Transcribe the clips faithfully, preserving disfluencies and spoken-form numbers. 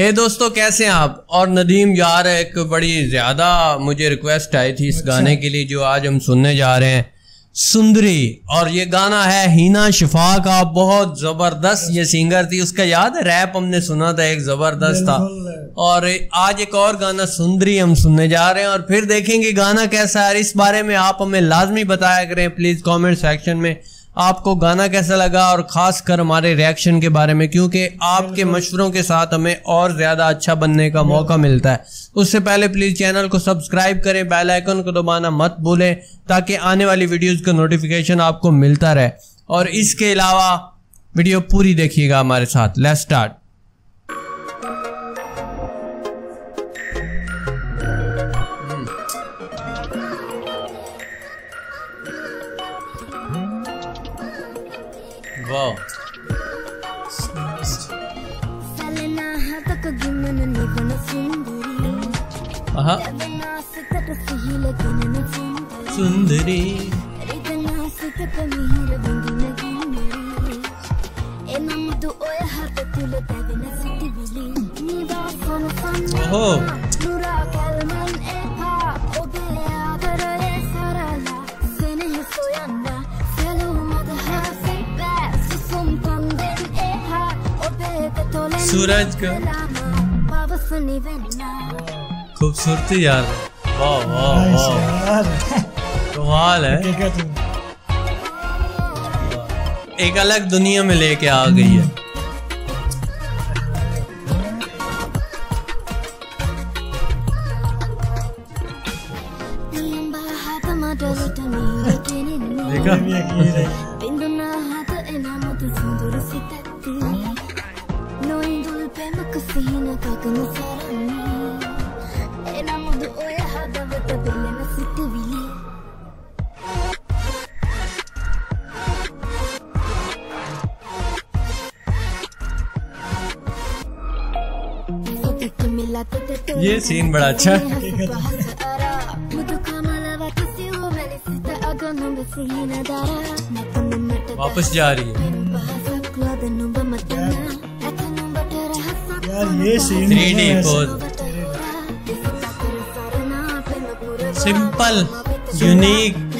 हे hey दोस्तों, कैसे हैं आप? और नदीम यार, एक बड़ी ज़्यादा मुझे रिक्वेस्ट आई थी इस गाने के लिए जो आज हम सुनने जा रहे हैं, सुंदरी। और ये गाना है हिना शफा का। बहुत ज़बरदस्त ये सिंगर थी, उसका याद है रैप हमने सुना था, एक ज़बरदस्त था। और आज एक और गाना सुंदरी हम सुनने जा रहे हैं और फिर देखेंगे गाना कैसा है। इस बारे में आप हमें लाजमी बताया करें प्लीज़ कॉमेंट सेक्शन में, आपको गाना कैसा लगा और ख़ास कर हमारे रिएक्शन के बारे में, क्योंकि आपके मशवरों के साथ हमें और ज़्यादा अच्छा बनने का मौका मिलता है। उससे पहले प्लीज़ चैनल को सब्सक्राइब करें, बेल आइकन को दबाना मत भूलें ताकि आने वाली वीडियोस का नोटिफिकेशन आपको मिलता रहे। और इसके अलावा वीडियो पूरी देखिएगा हमारे साथ। Let's start. Wow. Aha. Sundari. Oh. सूरज का खूबसूरती यार, वाह वाह वाह, कमाल है। एक अलग दुनिया में लेके आ गई है। ये सीन बड़ा अच्छा है। वापस जा रही है ये scene. Three D pose, simple, unique,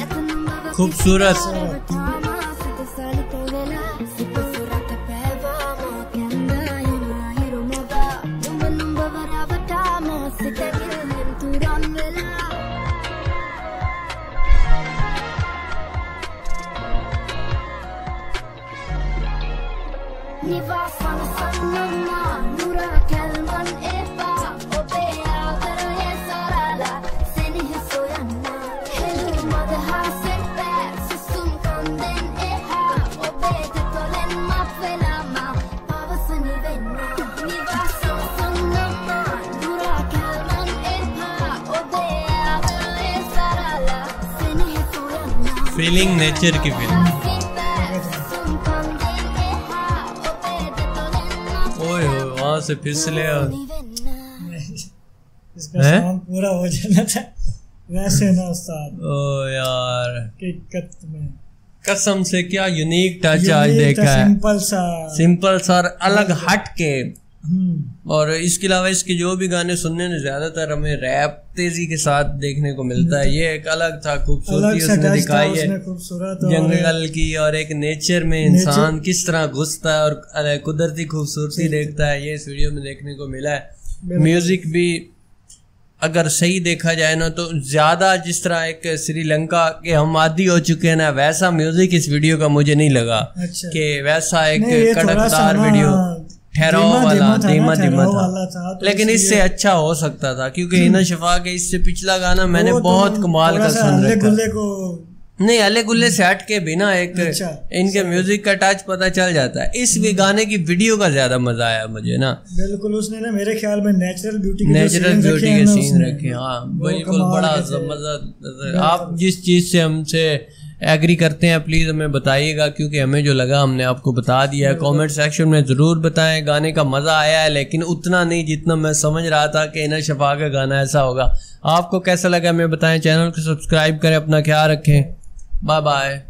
खूबसूरत। फीलिंग नेचर की फीलिंग। ओए हो, वहां से फिसले और इसका सॉन्ग पूरा हो जाना था वैसे ना उस्ताद। ओ यार, हकीकत में कसम से क्या यूनिक टच आज देखा है। सिंपल सा सिंपल सा अलग हट के। और इसके अलावा इसके जो भी गाने सुनने में ज्यादातर हमें रैप तेजी के साथ देखने को मिलता है, ये एक अलग था, खूबसूरती उसने दिखाई है जंगल की। और एक नेचर में इंसान किस तरह घुसता है और कुदरती खूबसूरती देखता है, ये इस वीडियो में देखने को मिला है। म्यूजिक भी अगर सही देखा जाए ना तो ज्यादा जिस तरह एक श्रीलंका के हम आदि हो चुके हैं ना, वैसा म्यूजिक इस वीडियो का मुझे नहीं लगा कि वैसा एक कड़कदार वीडियो ठहराव वाला धीमा धीमा था, था।, था। तो लेकिन इससे अच्छा हो सकता था क्योंकि हिना शफा के इससे पिछला गाना मैंने तो बहुत कमाल का सुन रखा। नहीं, अले गुल्ले से हट के बिना एक अच्छा, इनके म्यूजिक का टच पता चल जाता है। इस भी गाने की वीडियो का ज्यादा मजा आया मुझे ना। बिल्कुल, उसने ना मेरे ख्याल में नेचुरल ब्यूटी नेचुरल ब्यूटी के सीन रखे। हाँ बिल्कुल, बड़ा मजा। आप जिस चीज से हमसे एग्री करते हैं प्लीज़ हमें बताइएगा, क्योंकि हमें जो लगा हमने आपको बता दिया है। कमेंट सेक्शन में ज़रूर बताएं। गाने का मज़ा आया है लेकिन उतना नहीं जितना मैं समझ रहा था कि हिना शफा का गाना ऐसा होगा। आपको कैसा लगा हमें बताएं। चैनल को सब्सक्राइब करें। अपना ख्याल रखें। Bye bye.